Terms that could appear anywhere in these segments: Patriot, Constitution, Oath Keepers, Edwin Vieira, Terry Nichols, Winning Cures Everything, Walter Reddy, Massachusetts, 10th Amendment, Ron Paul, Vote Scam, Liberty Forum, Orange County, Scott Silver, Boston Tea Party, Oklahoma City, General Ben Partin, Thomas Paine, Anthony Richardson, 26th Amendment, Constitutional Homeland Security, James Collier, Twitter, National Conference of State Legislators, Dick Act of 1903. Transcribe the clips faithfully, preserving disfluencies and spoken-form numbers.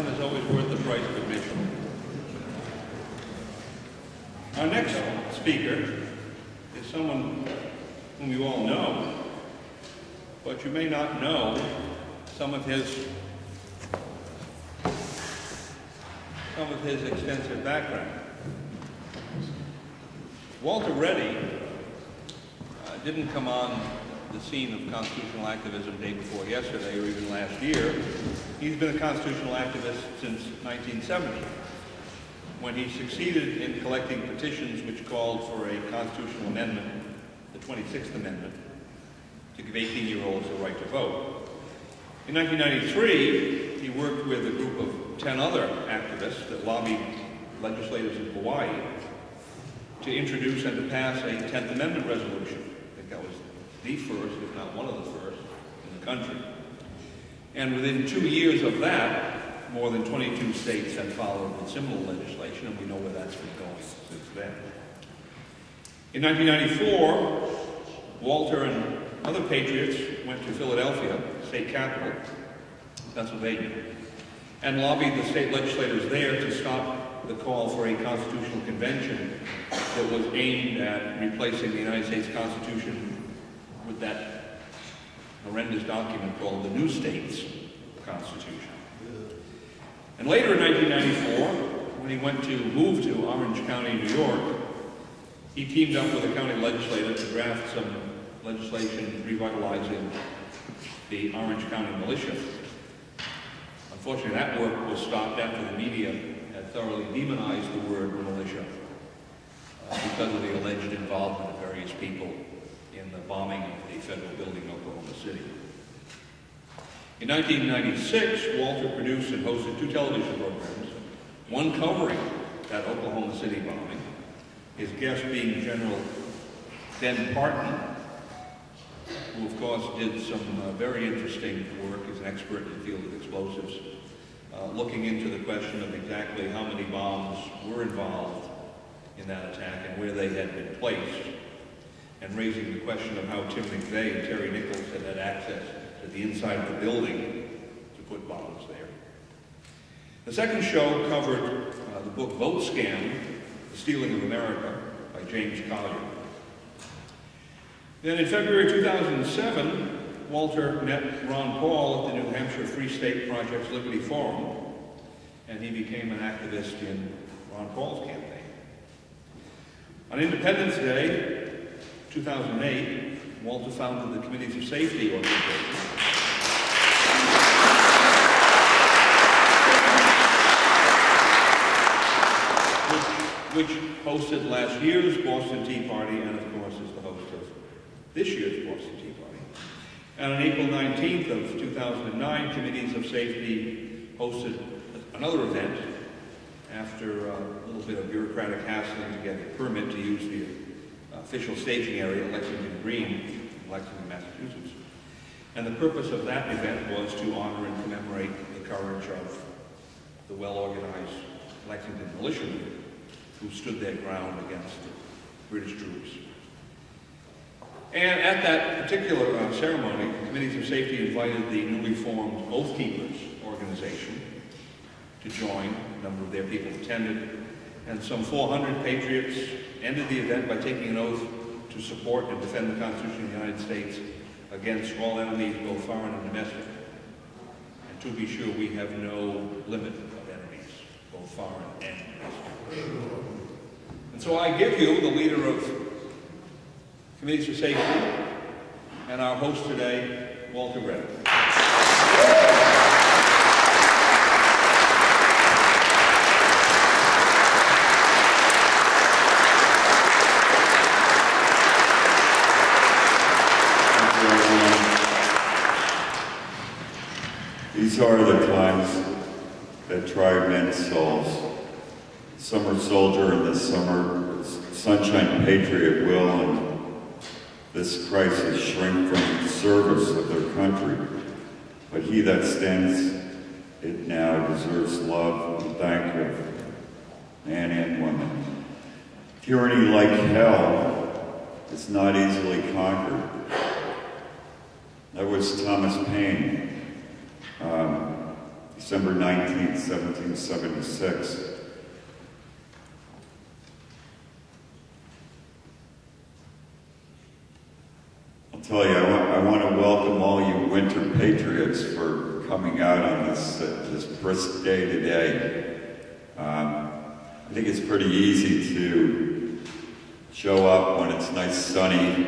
time is always worth the price of admission. Our next speaker is someone whom you all know, but you may not know some of his some of his extensive background. Walter Reddy uh, didn't come on the scene of constitutional activism day before yesterday or even last year. He's been a constitutional activist since nineteen seventy, when he succeeded in collecting petitions which called for a constitutional amendment, the twenty-sixth amendment, to give eighteen-year-olds the right to vote. In nineteen ninety-three, he worked with a group of ten other activists that lobbied legislators in Hawaii to introduce and to pass a tenth amendment resolution. I think that was the first, if not one of the first, in the country. And within two years of that, more than twenty-two states had followed with similar legislation, and we know where that's been going since then. In nineteen ninety-four, Walter and other patriots went to Philadelphia, state capital, Pennsylvania, and lobbied the state legislators there to stop the call for a constitutional convention that was aimed at replacing the United States Constitution with that horrendous document called the New States Constitution. And later in nineteen ninety-four, when he went to move to Orange County, New York, he teamed up with a county legislator to draft some legislation revitalizing the Orange County militia. Unfortunately, that work was stopped after the media had thoroughly demonized the word militia uh, because of the alleged involvement of various people in the bombing of the federal building in Oklahoma City. In nineteen ninety-six, Walter produced and hosted two television programs, one covering that Oklahoma City bombing, his guest being General Ben Partin, who of course did some uh, very interesting work as an expert in the field of explosives, uh, looking into the question of exactly how many bombs were involved in that attack and where they had been placed, and raising the question of how Tim McVeigh and Terry Nichols had had access to the inside of the building to put bombs there. The second show covered uh, the book Vote Scam, The Stealing of America by James Collier. Then in February two thousand seven, Walter met Ron Paul at the New Hampshire Free State Project's Liberty Forum, and he became an activist in Ron Paul's campaign. On Independence Day, two thousand eight, Walter founded the Committees of Safety organization. Which hosted last year's Boston Tea Party, and of course is the host of this year's Boston Tea Party. And on April nineteenth of two thousand nine, Committees of Safety hosted another event after a little bit of bureaucratic hassling to get a permit to use the official staging area at Lexington Green in Lexington, Massachusetts. And the purpose of that event was to honor and commemorate the courage of the well-organized Lexington militiamen who stood their ground against the British troops. And at that particular uh, ceremony, Committees of Safety invited the newly formed Oath Keepers organization to join. A number of their people attended, and some four hundred patriots ended the event by taking an oath to support and defend the Constitution of the United States against all enemies, both foreign and domestic. And to be sure, we have no limit of enemies, both foreign and domestic. And so I give you the leader of Committees of Safety and our host today, Walter Reddy. These are the times that try men's souls. Summer soldier and the summer sunshine patriot will, and this crisis, shrink from the service of their country. But he that stands it now deserves love and thank of man and woman. Tyranny, like hell, is not easily conquered. That was Thomas Paine. Um, December nineteenth, seventeen seventy-six. I'll tell you, I want to welcome all you winter patriots for coming out on this, uh, this brisk day today. Um, I think it's pretty easy to show up when it's nice sunny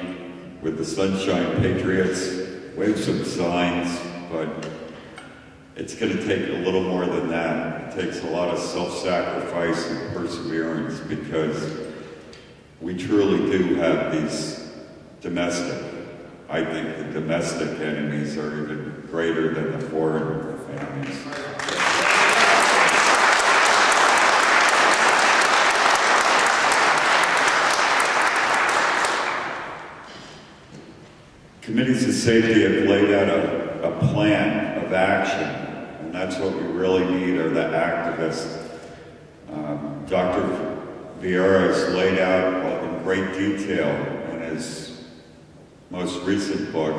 with the Sunshine Patriots, wave some signs, but it's going to take a little more than that. It takes a lot of self-sacrifice and perseverance because we truly do have these domestic. I think the domestic enemies are even greater than the foreign enemies. Committees of Safety have laid out a, a plan of action. And that's what we really need are the activists. Um, Doctor Vieira has laid out in great detail in his most recent book,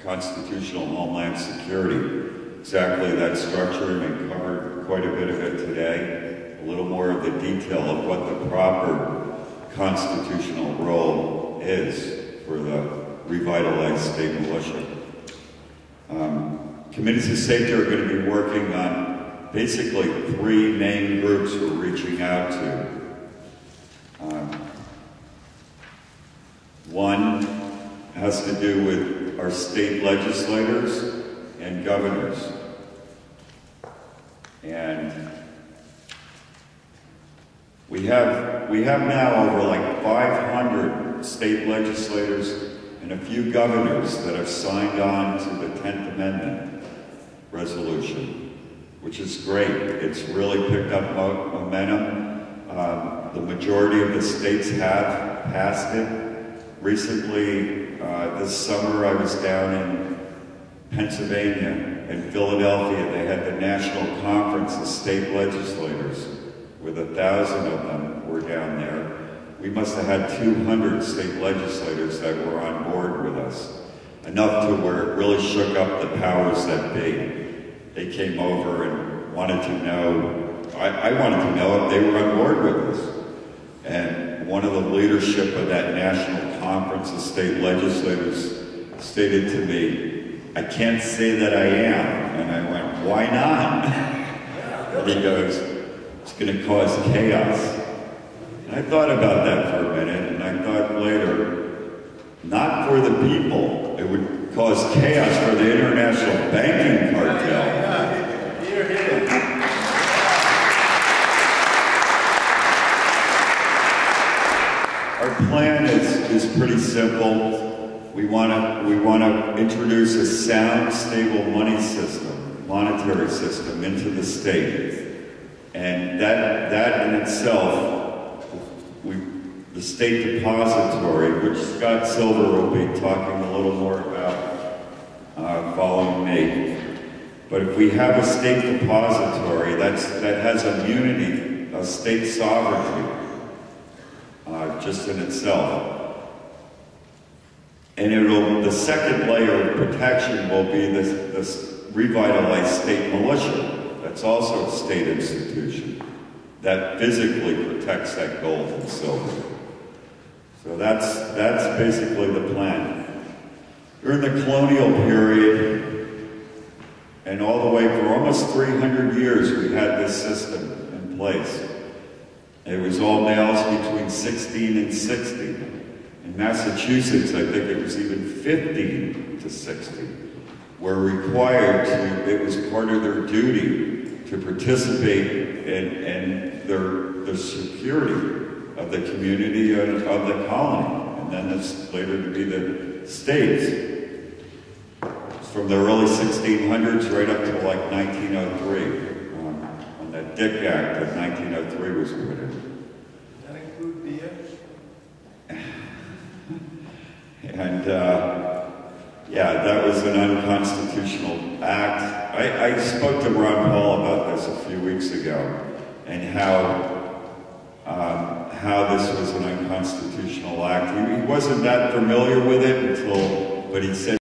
Constitutional Homeland Security, exactly that structure, and we covered quite a bit of it today. A little more of the detail of what the proper constitutional role is for the revitalized state militia. Um, Committees of Safety are going to be working on basically three main groups we're reaching out to. Um, one has to do with our state legislators and governors. And we have, we have now over like five hundred state legislators and a few governors that have signed on to the tenth amendment. Resolution, which is great. It's really picked up momentum. Um, the majority of the states have passed it. Recently, uh, this summer, I was down in Pennsylvania and Philadelphia. They had the National Conference of State Legislators, with a thousand of them were down there. We must have had two hundred state legislators that were on board with us. Enough to where it really shook up the powers that be. They came over and wanted to know, I, I wanted to know if they were on board with us. And one of the leadership of that National Conference of State Legislators stated to me, "I can't say that I am." And I went, "Why not?" And he goes, "It's gonna cause chaos." And I thought about that for a minute, and I thought later, not for the people. It would cause chaos for the international banking cartel. Our plan is, is pretty simple. We want to we want to introduce a sound, stable money system, monetary system into the state, and that that in itself we. The State Depository, which Scott Silver will be talking a little more about uh, following me. But if we have a State Depository that's, that has immunity, a state sovereignty, uh, just in itself. And it'll, the second layer of protection will be this, this revitalized state militia. That's also a state institution that physically protects that gold and silver. So that's, that's basically the plan. During the colonial period, and all the way for almost three hundred years, we had this system in place. It was all males between sixteen and sixty. In Massachusetts, I think it was even fifteen to sixty, were required to, it was part of their duty to participate in, in their, their security of the community and of the colony, and then it's later to be the states. From the early sixteen hundreds right up to like nineteen oh three, um, when the Dick Act of nineteen oh three was written. That include beer? And uh, yeah, that was an unconstitutional act. I, I spoke to Ron Paul about this a few weeks ago, and how. Um, how this was an unconstitutional act. He, he wasn't that familiar with it until, but he said